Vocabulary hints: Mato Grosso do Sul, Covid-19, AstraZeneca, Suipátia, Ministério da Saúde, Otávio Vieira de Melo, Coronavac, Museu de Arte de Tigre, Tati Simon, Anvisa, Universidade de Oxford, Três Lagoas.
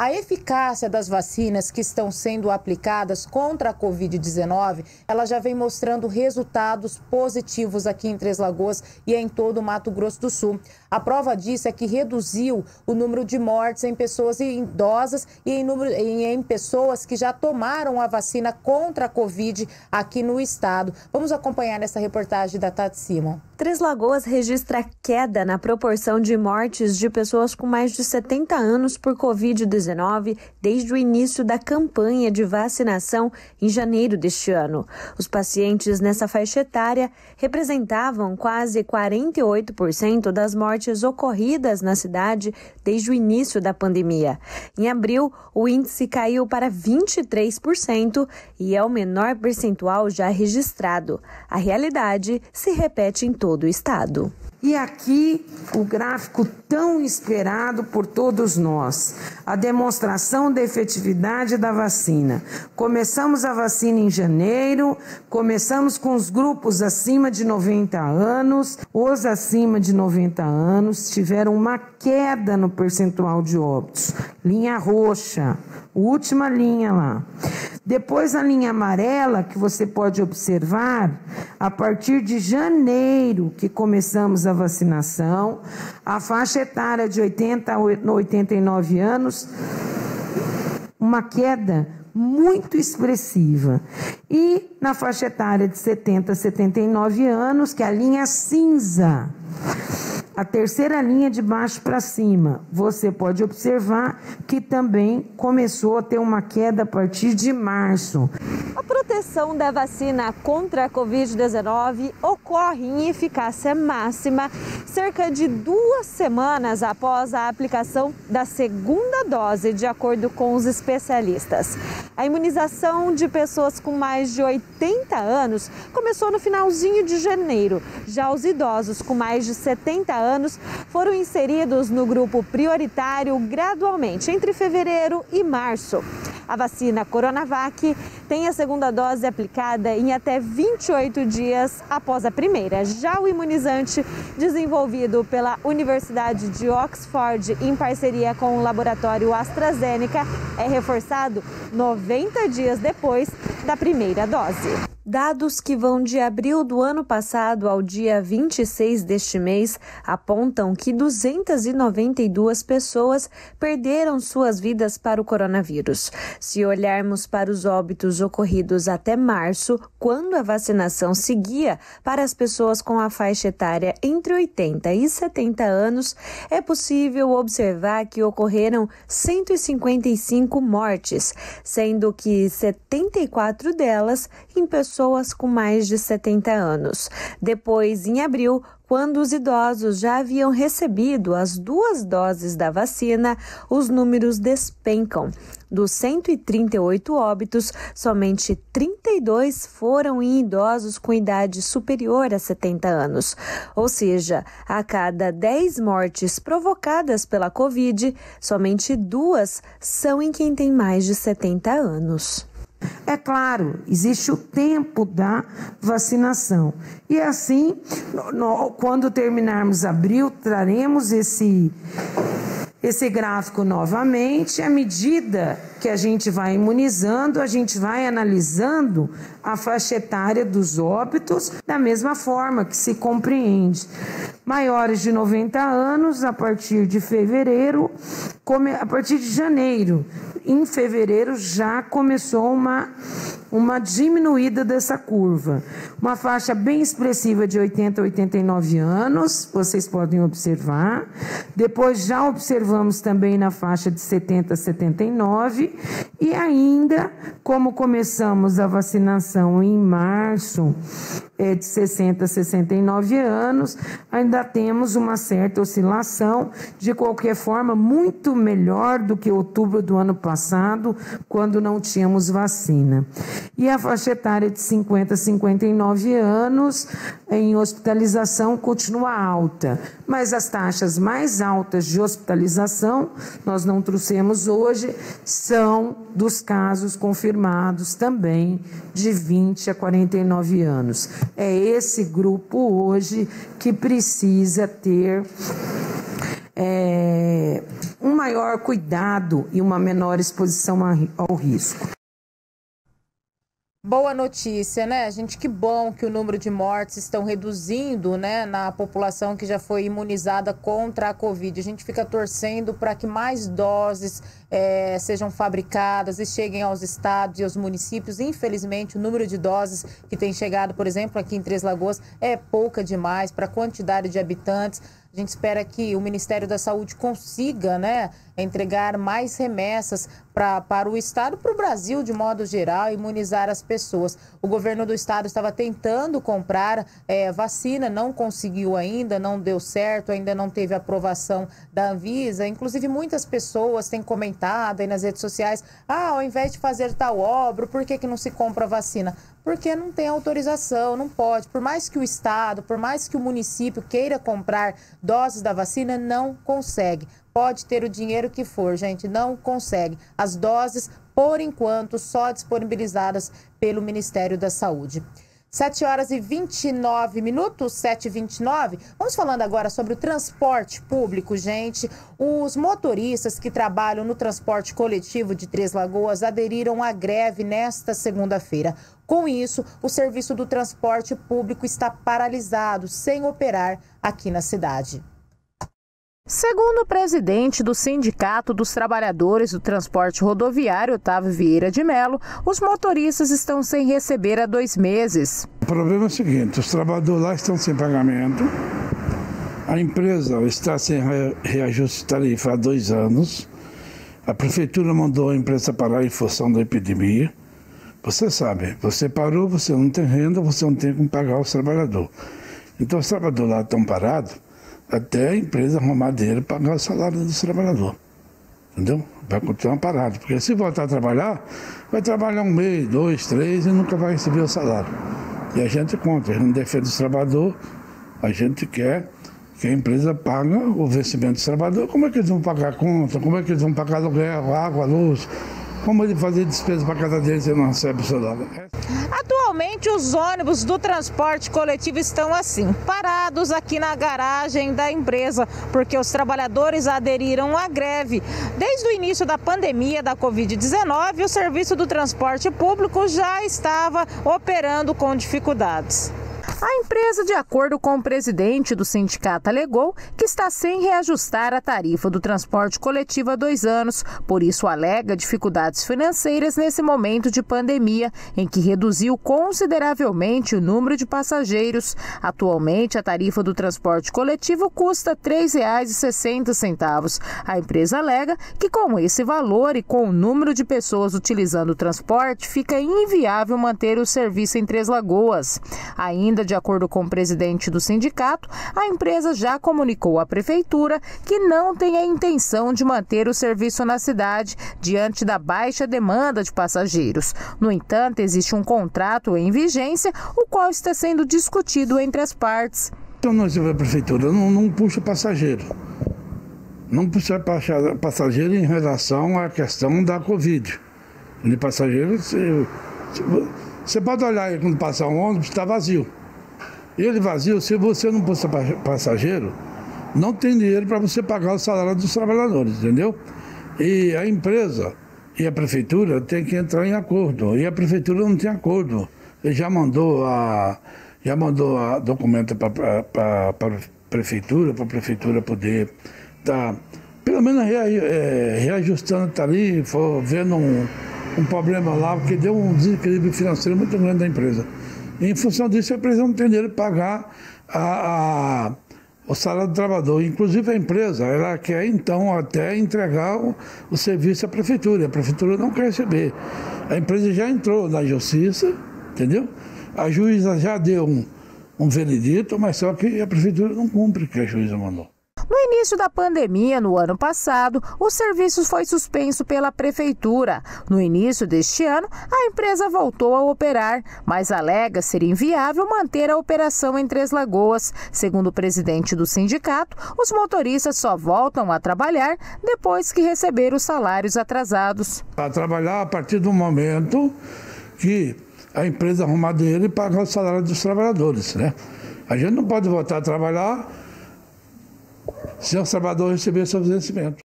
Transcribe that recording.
A eficácia das vacinas que estão sendo aplicadas contra a Covid-19, ela já vem mostrando resultados positivos aqui em Três Lagoas e em todo o Mato Grosso do Sul. A prova disso é que reduziu o número de mortes em pessoas idosas e em pessoas que já tomaram a vacina contra a Covid aqui no estado. Vamos acompanhar essa reportagem da Tati Simon. Três Lagoas registra queda na proporção de mortes de pessoas com mais de 70 anos por Covid-19 desde o início da campanha de vacinação em janeiro deste ano. Os pacientes nessa faixa etária representavam quase 48% das mortes ocorridas na cidade desde o início da pandemia. Em abril, o índice caiu para 23% e é o menor percentual já registrado. A realidade se repete em todo o estado. E aqui o gráfico tão esperado por todos nós, a demonstração da efetividade da vacina. Começamos a vacina em janeiro, começamos com os grupos acima de 90 anos, os acima de 90 anos tiveram uma queda no percentual de óbitos, linha roxa, última linha lá. Depois a linha amarela, que você pode observar, a partir de janeiro que começamos a vacinação, a faixa etária de 80 a 89 anos, uma queda muito expressiva. E na faixa etária de 70 a 79 anos, que é a linha cinza, a terceira linha de baixo para cima, você pode observar que também começou a ter uma queda a partir de março. A proteção da vacina contra a Covid-19 ocorre em eficácia máxima cerca de 2 semanas após a aplicação da segunda dose, de acordo com os especialistas. A imunização de pessoas com mais de 80 anos começou no finalzinho de janeiro. Já os idosos com mais de 70 anos foram inseridos no grupo prioritário gradualmente entre fevereiro e março. A vacina Coronavac tem a segunda dose aplicada em até 28 dias após a primeira. Já o imunizante, desenvolvido pela Universidade de Oxford em parceria com o laboratório AstraZeneca, é reforçado 90 dias depois da primeira dose. Dados que vão de abril do ano passado ao dia 26 deste mês apontam que 292 pessoas perderam suas vidas para o coronavírus. Se olharmos para os óbitos ocorridos até março, quando a vacinação seguia para as pessoas com a faixa etária entre 80 e 70 anos, é possível observar que ocorreram 155 mortes, sendo que 74 delas em pessoas com mais de 70 anos. Depois, em abril, quando os idosos já haviam recebido as 2 doses da vacina, os números despencam. Dos 138 óbitos, somente 32 foram em idosos com idade superior a 70 anos. Ou seja, a cada 10 mortes provocadas pela Covid, somente 2 são em quem tem mais de 70 anos. É claro, existe o tempo da vacinação. E assim, quando terminarmos abril, traremos esse gráfico novamente. À medida que a gente vai imunizando, a gente vai analisando a faixa etária dos óbitos da mesma forma que se compreende. Maiores de 90 anos, a partir de fevereiro, a partir de janeiro. Em fevereiro já começou uma diminuída dessa curva. Uma faixa bem expressiva de 80 a 89 anos, vocês podem observar. Depois já observamos também na faixa de 70 a 79. E ainda, como começamos a vacinação em março, de 60 a 69 anos, ainda temos uma certa oscilação. De qualquer forma, muito melhor do que outubro do ano passado, quando não tínhamos vacina. E a faixa etária de 50 a 59 anos em hospitalização continua alta, mas as taxas mais altas de hospitalização, nós não trouxemos hoje, são dos casos confirmados também de 20 a 49 anos. É esse grupo hoje que precisa ter um maior cuidado e uma menor exposição ao risco. Boa notícia, né, gente? Que bom que o número de mortes estão reduzindo, né, na população que já foi imunizada contra a Covid. A gente fica torcendo para que mais doses sejam fabricadas e cheguem aos estados e aos municípios. Infelizmente, o número de doses que tem chegado, por exemplo, aqui em Três Lagoas, é pouca demais para a quantidade de habitantes. A gente espera que o Ministério da Saúde consiga, né, entregar mais remessas para o Estado, para o Brasil de modo geral, imunizar as pessoas. O governo do Estado estava tentando comprar vacina, não conseguiu ainda, não deu certo, ainda não teve aprovação da Anvisa. Inclusive, muitas pessoas têm comentado aí nas redes sociais, ao invés de fazer tal obra, por que não se compra vacina? Porque não tem autorização, não pode. Por mais que o Estado, por mais que o município queira comprar doses da vacina, não consegue. Pode ter o dinheiro que for, gente, não consegue. As doses, por enquanto, só disponibilizadas pelo Ministério da Saúde. 7h29, 7h29. Vamos falando agora sobre o transporte público, gente. Os motoristas que trabalham no transporte coletivo de Três Lagoas aderiram à greve nesta segunda-feira. Com isso, o serviço do transporte público está paralisado, sem operar aqui na cidade. Segundo o presidente do Sindicato dos Trabalhadores do Transporte Rodoviário, Otávio Vieira de Melo, os motoristas estão sem receber há 2 meses. O problema é o seguinte, os trabalhadores lá estão sem pagamento, a empresa está sem reajuste de tarifa há 2 anos, a prefeitura mandou a empresa parar em função da epidemia. Você sabe, você parou, você não tem renda, você não tem como pagar os trabalhadores. Então os trabalhadores lá estão parados até a empresa arrumar dinheiro para pagar o salário dos trabalhadores. Entendeu? Vai continuar parado, porque se voltar a trabalhar, vai trabalhar 1 mês, 2, 3 e nunca vai receber o salário. E a gente conta, a gente não defende os trabalhadores, a gente quer que a empresa pague o vencimento dos trabalhadores. Como é que eles vão pagar a conta? Como é que eles vão pagar aluguel, água, luz? Como ele fazer despesa para cada dia e não recebe o salário? Atualmente, os ônibus do transporte coletivo estão assim, parados aqui na garagem da empresa, porque os trabalhadores aderiram à greve. Desde o início da pandemia da Covid-19, o serviço do transporte público já estava operando com dificuldades. A empresa, de acordo com o presidente do sindicato, alegou que está sem reajustar a tarifa do transporte coletivo há 2 anos, por isso alega dificuldades financeiras nesse momento de pandemia, em que reduziu consideravelmente o número de passageiros. Atualmente, a tarifa do transporte coletivo custa R$ 3,60. A empresa alega que com esse valor e com o número de pessoas utilizando o transporte, fica inviável manter o serviço em Três Lagoas. Ainda de acordo com o presidente do sindicato, a empresa já comunicou à prefeitura que não tem a intenção de manter o serviço na cidade diante da baixa demanda de passageiros. No entanto, existe um contrato em vigência, o qual está sendo discutido entre as partes. Então, nós, a prefeitura não puxa passageiro. Não puxa passageiro em relação à questão da Covid. De passageiro, você pode olhar aí quando passar um ônibus, está vazio. Ele vazio, se você não puxa passageiro, não tem dinheiro para você pagar o salário dos trabalhadores, entendeu? E a empresa e a prefeitura tem que entrar em acordo. E a prefeitura não tem acordo. Ele já mandou a documento para a prefeitura poder estar, pelo menos, reajustando a tarifa, vendo um problema lá, porque deu um desequilíbrio financeiro muito grande da empresa. E, em função disso, a empresa não tem dinheiro para pagar o salário do trabalhador. Inclusive, a empresa, ela quer, então, até entregar o serviço à prefeitura. A prefeitura não quer receber. A empresa já entrou na justiça, entendeu? A juíza já deu um veredito, mas só que a prefeitura não cumpre o que a juíza mandou. No início da pandemia, no ano passado, o serviço foi suspenso pela prefeitura. No início deste ano, a empresa voltou a operar, mas alega ser inviável manter a operação em Três Lagoas. Segundo o presidente do sindicato, os motoristas só voltam a trabalhar depois que receber os salários atrasados. A trabalhar a partir do momento que a empresa arrumar dinheiro e pagar o salário dos trabalhadores, né? A gente não pode voltar a trabalhar se o trabalhador receber seu vencimento.